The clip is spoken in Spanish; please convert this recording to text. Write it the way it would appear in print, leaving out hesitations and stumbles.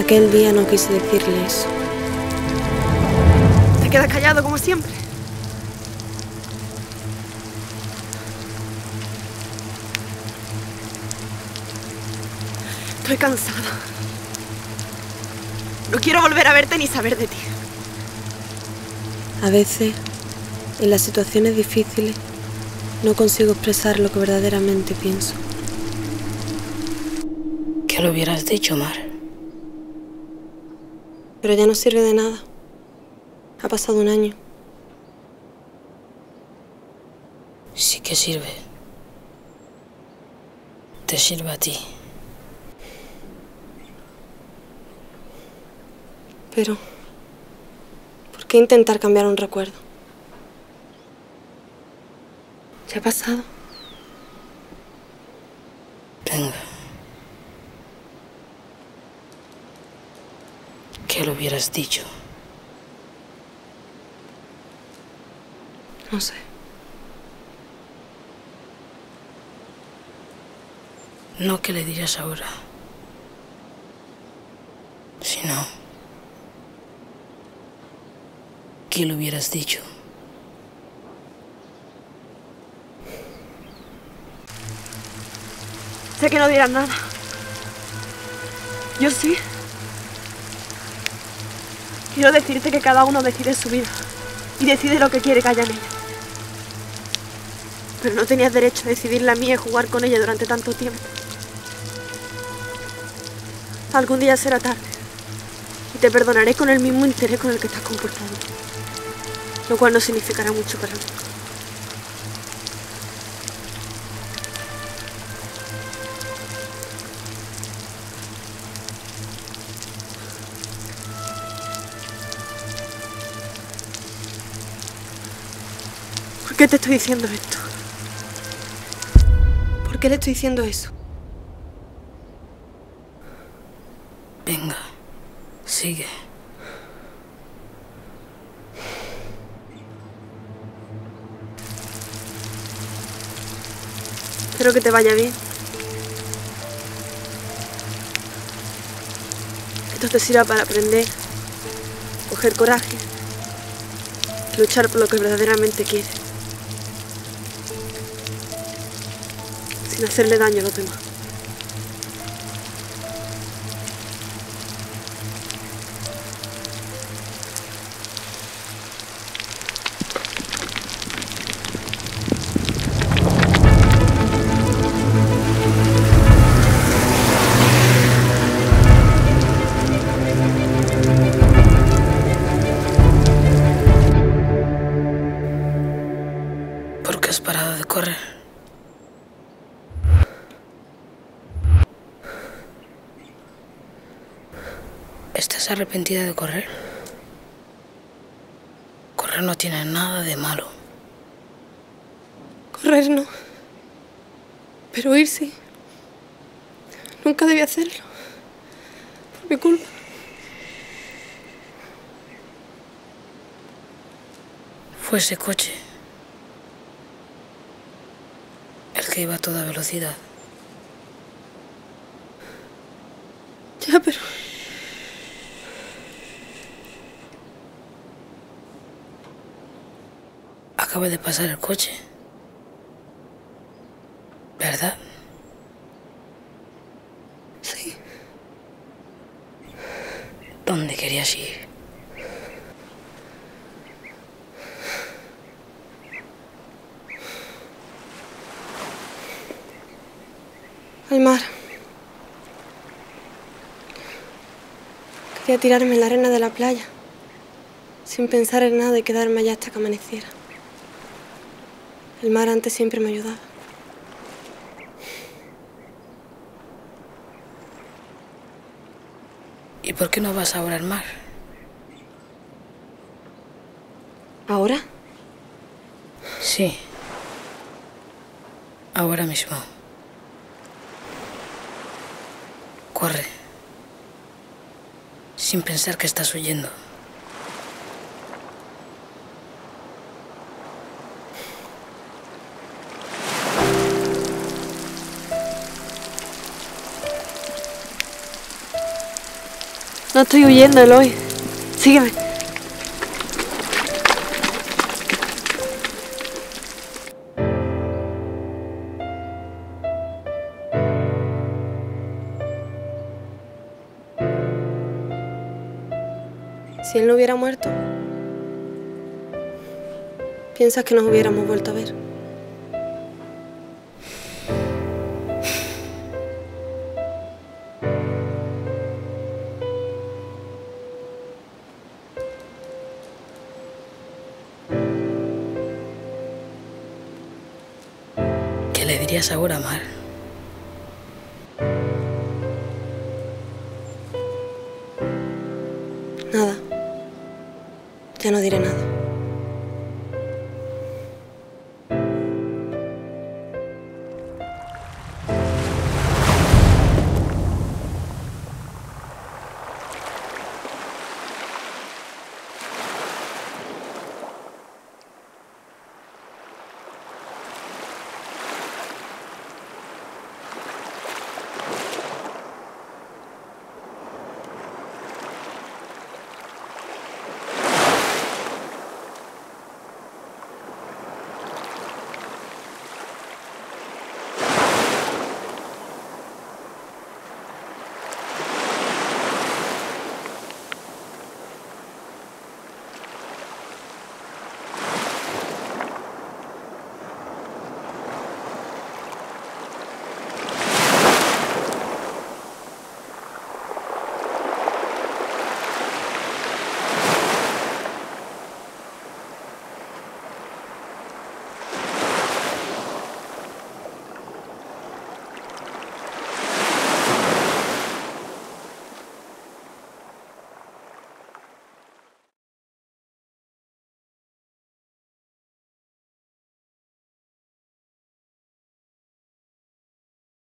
Aquel día no quise decirles. Te quedas callado como siempre. Estoy cansada. No quiero volver a verte ni saber de ti. A veces, en las situaciones difíciles, no consigo expresar lo que verdaderamente pienso. ¿Qué lo hubieras dicho, Mar? Pero ya no sirve de nada. Ha pasado un año. Sí que sirve. Te sirve a ti. Pero, ¿por qué intentar cambiar un recuerdo? Ya ha pasado. Venga. ¿Qué lo hubieras dicho? No sé. No que le dirás ahora, sino ¿qué lo hubieras dicho? Sé que no dirás nada. Yo sí. Quiero decirte que cada uno decide su vida y decide lo que quiere que haya en ella. Pero no tenías derecho a decidir la mía y jugar con ella durante tanto tiempo. Algún día será tarde y te perdonaré con el mismo interés con el que estás comportando, lo cual no significará mucho para mí. ¿Por qué te estoy diciendo esto? ¿Por qué le estoy diciendo eso? Venga, sigue. Espero que te vaya bien. Esto te sirva para aprender, coger coraje, luchar por lo que verdaderamente quieres, sin hacerle daño a los demás. ¿Por qué has parado de correr? ¿Estás arrepentida de correr? Correr no tiene nada de malo. Correr no. Pero huir sí. Nunca debí hacerlo. Por mi culpa. Fue ese coche el que iba a toda velocidad. Ya, pero... acaba de pasar el coche, ¿verdad? Sí. ¿Dónde querías ir? Al mar. Quería tirarme en la arena de la playa, sin pensar en nada y quedarme allá hasta que amaneciera. El mar antes siempre me ayudaba. ¿Y por qué no vas ahora al mar? ¿Ahora? Sí. Ahora mismo. Corre. Sin pensar que estás huyendo. No estoy huyendo, Eloy. Sígueme. Si él no hubiera muerto, ¿piensas que nos hubiéramos vuelto a ver? ¿Qué le dirías ahora, Mar? Nada. Ya no diré nada.